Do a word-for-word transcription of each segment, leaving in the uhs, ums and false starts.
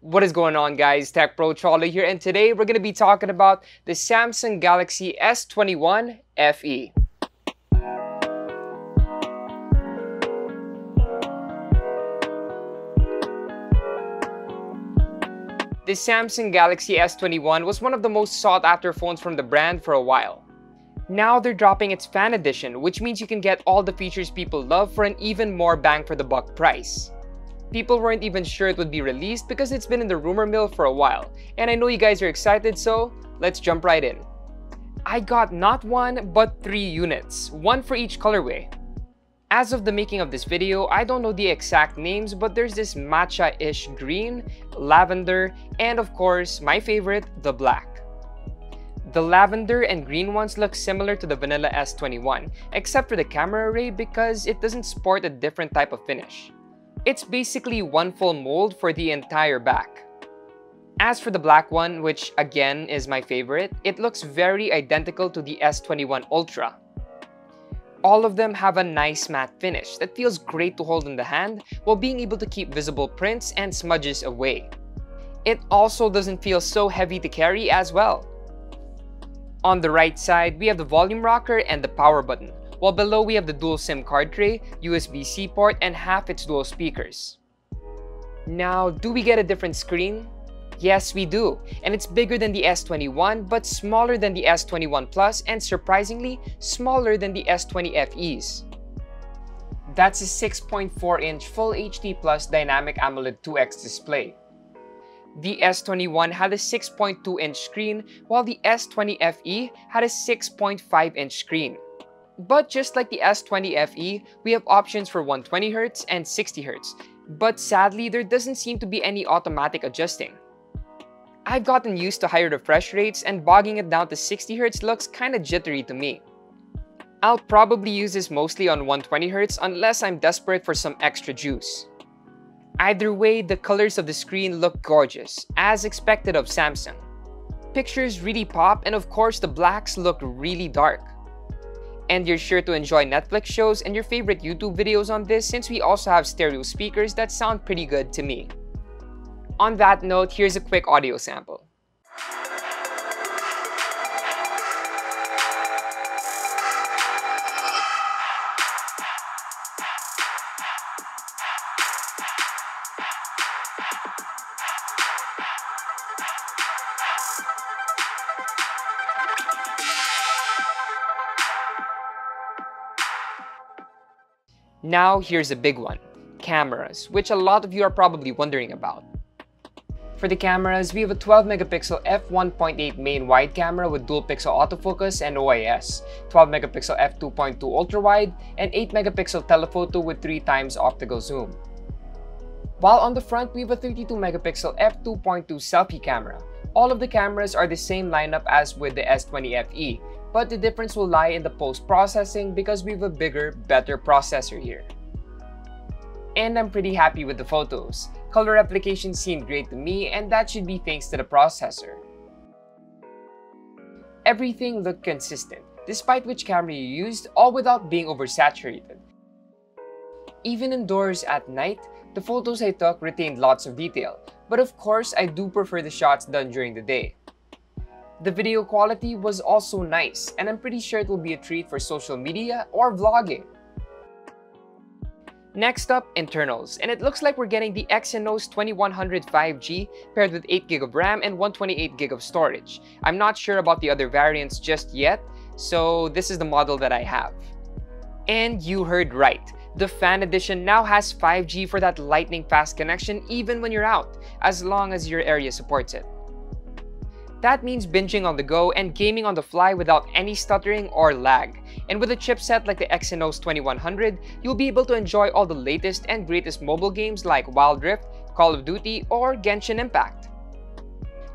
What is going on, guys? TechProCholo here, and today we're going to be talking about the Samsung Galaxy S twenty-one F E. The Samsung Galaxy S twenty-one was one of the most sought-after phones from the brand for a while. Now they're dropping its Fan Edition, which means you can get all the features people love for an even more bang for the buck price. People weren't even sure it would be released because it's been in the rumor mill for a while, and I know you guys are excited, so let's jump right in. I got not one, but three units, one for each colorway. As of the making of this video, I don't know the exact names, but there's this matcha-ish green, lavender, and of course, my favorite, the black. The lavender and green ones look similar to the vanilla S twenty-one, except for the camera array because it doesn't sport a different type of finish. It's basically one full mold for the entire back. As for the black one, which again is my favorite, it looks very identical to the S twenty-one Ultra. All of them have a nice matte finish that feels great to hold in the hand while being able to keep visible prints and smudges away. It also doesn't feel so heavy to carry as well. On the right side, we have the volume rocker and the power button. While below we have the dual SIM card tray, U S B C port, and half its dual speakers. Now, do we get a different screen? Yes, we do, and it's bigger than the S twenty-one but smaller than the S twenty-one Plus and surprisingly smaller than the S twenty F Es. That's a six point four inch Full H D Plus Dynamic AMOLED two X display. The S twenty-one had a six point two inch screen while the S twenty F E had a six point five inch screen. But just like the S twenty F E, we have options for one hundred twenty hertz and sixty hertz, but sadly there doesn't seem to be any automatic adjusting. I've gotten used to higher refresh rates and bogging it down to sixty hertz looks kinda jittery to me. I'll probably use this mostly on one hundred twenty hertz unless I'm desperate for some extra juice. Either way, the colors of the screen look gorgeous, as expected of Samsung. Pictures really pop, and of course the blacks look really dark. And you're sure to enjoy Netflix shows and your favorite YouTube videos on this, since we also have stereo speakers that sound pretty good to me. On that note, here's a quick audio sample. Now, here's a big one, cameras, which a lot of you are probably wondering about. For the cameras, we have a twelve megapixel f one point eight main wide camera with dual pixel autofocus and O I S, twelve megapixel f two point two ultra wide, and eight megapixel telephoto with three times optical zoom. While on the front, we have a thirty-two megapixel f two point two selfie camera. All of the cameras are the same lineup as with the S twenty F E, but the difference will lie in the post-processing because we have a bigger, better processor here. And I'm pretty happy with the photos. Color application seemed great to me, and that should be thanks to the processor. Everything looked consistent, despite which camera you used, all without being oversaturated. Even indoors at night, the photos I took retained lots of detail, but of course I do prefer the shots done during the day. The video quality was also nice, and I'm pretty sure it will be a treat for social media or vlogging. Next up, internals, and it looks like we're getting the Exynos twenty-one hundred five G paired with eight gig of RAM and one hundred twenty-eight gig of storage. I'm not sure about the other variants just yet, so this is the model that I have. And you heard right. The Fan Edition now has five G for that lightning-fast connection even when you're out, as long as your area supports it. That means binging on the go and gaming on the fly without any stuttering or lag. And with a chipset like the Exynos twenty-one hundred, you'll be able to enjoy all the latest and greatest mobile games like Wild Rift, Call of Duty, or Genshin Impact.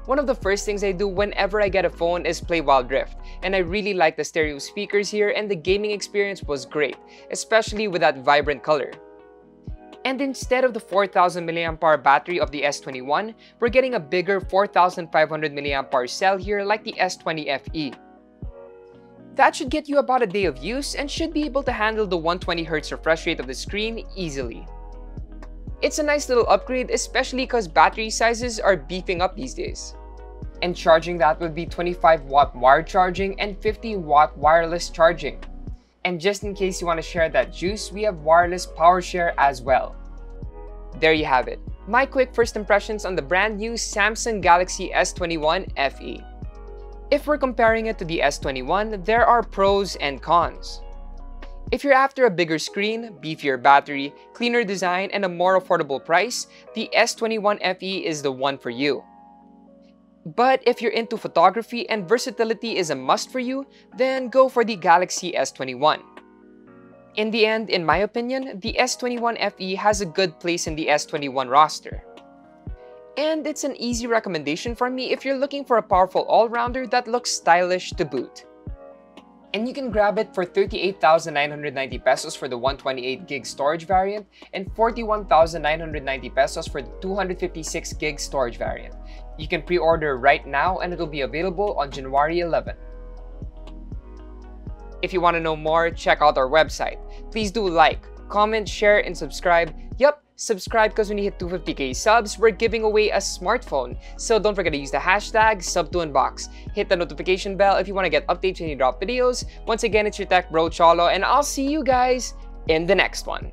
One of the first things I do whenever I get a phone is play Wild Rift, and I really like the stereo speakers here, and the gaming experience was great, especially with that vibrant color. And instead of the four thousand milliamp hour battery of the S twenty-one, we're getting a bigger four thousand five hundred milliamp hour cell here like the S twenty F E. That should get you about a day of use and should be able to handle the one hundred twenty hertz refresh rate of the screen easily. It's a nice little upgrade, especially because battery sizes are beefing up these days. And charging that would be twenty-five watt wired charging and fifty watt wireless charging. And just in case you want to share that juice, we have wireless power share as well. There you have it. My quick first impressions on the brand new Samsung Galaxy S twenty-one F E. If we're comparing it to the S twenty-one, there are pros and cons. If you're after a bigger screen, beefier battery, cleaner design, and a more affordable price, the S twenty-one F E is the one for you. But if you're into photography and versatility is a must for you, then go for the Galaxy S twenty-one. In the end, in my opinion, the S twenty-one F E has a good place in the S twenty-one roster. And it's an easy recommendation from me if you're looking for a powerful all-rounder that looks stylish to boot. And you can grab it for thirty-eight thousand nine hundred ninety pesos for the one twenty-eight gig storage variant and forty-one thousand nine hundred ninety pesos for the two fifty-six gig storage variant. You can pre-order right now and it'll be available on January eleventh. If you want to know more, check out our website. Please do like, comment, share, and subscribe. Yup, subscribe because when you hit two fifty K subs, we're giving away a smartphone. So don't forget to use the hashtag sub two unbox. Hit the notification bell if you want to get updates when you drop videos. Once again, it's your TechProCholo, and I'll see you guys in the next one.